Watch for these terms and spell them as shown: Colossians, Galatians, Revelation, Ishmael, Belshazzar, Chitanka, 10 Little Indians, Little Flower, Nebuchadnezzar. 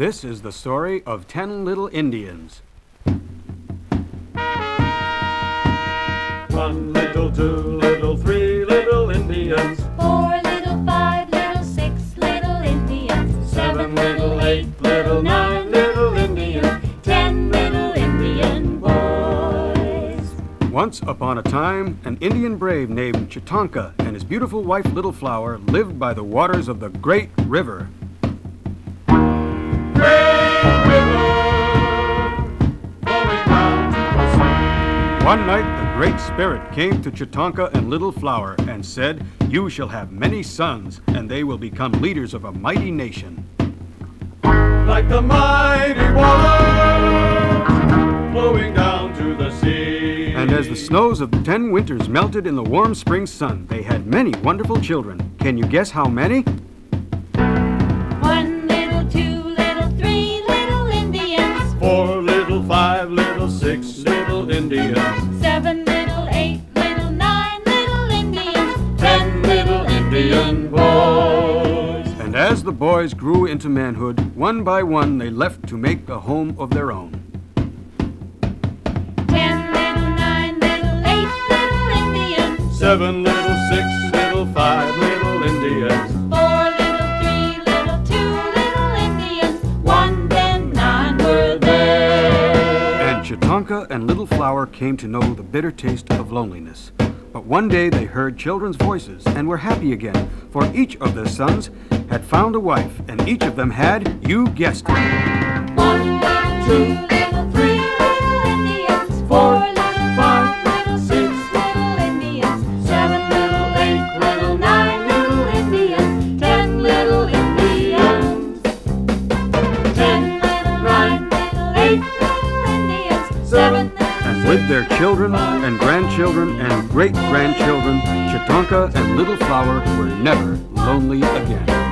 This is the story of 10 little Indians. One little, two little, three little Indians. Four little, five little, six little Indians. Seven little, eight little, nine little Indians. 10 little Indian boys. Once upon a time, an Indian brave named Chitanka and his beautiful wife Little Flower lived by the waters of the Great River. One night, the Great Spirit came to Chitanka and Little Flower and said, "You shall have many sons, and they will become leaders of a mighty nation." Like the mighty waters flowing down to the sea. And as the snows of 10 winters melted in the warm spring sun, they had many wonderful children. Can you guess how many? One little, two little, three little Indians. Four little, five little, six little Indians. Seven little, eight little, nine little Indians. 10 little Indian boys. And as the boys grew into manhood, one by one they left to make a home of their own. 10 little, nine little, eight little Indians. Seven little, six little, five little Indians. Four little, three little, two little Indians. One, then nine were there. And Chitanka and Little Flower came to know the bitter taste of loneliness. But one day they heard children's voices and were happy again, for each of their sons had found a wife, and each of them had, you guessed it. One, two, little, three little Indians. Four, little, five, little, six little Indians. Seven, little, eight little, nine little Indians. 10 little Indians. 10 little, nine little, eight little Indians. Seven. With their children and grandchildren and great-grandchildren, Chitanka and Little Flower were never lonely again.